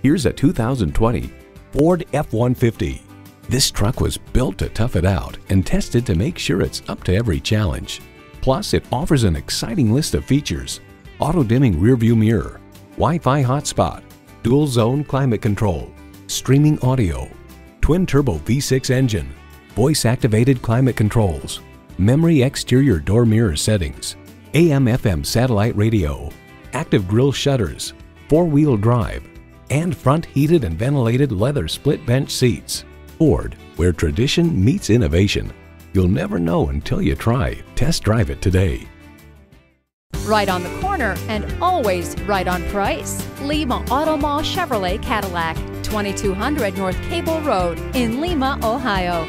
Here's a 2020 Ford F-150. This truck was built to tough it out and tested to make sure it's up to every challenge. Plus, it offers an exciting list of features: auto-dimming rearview mirror, Wi-Fi hotspot, dual-zone climate control, streaming audio, twin-turbo V6 engine, voice-activated climate controls, memory exterior door mirror settings, AM/FM satellite radio, active grille shutters, four-wheel drive, and front heated and ventilated leather split bench seats. Ford, where tradition meets innovation. You'll never know until you try. Test drive it today. Right on the corner and always right on price. Lima Auto Mall Chevrolet Cadillac, 2200 North Cable Road in Lima, Ohio.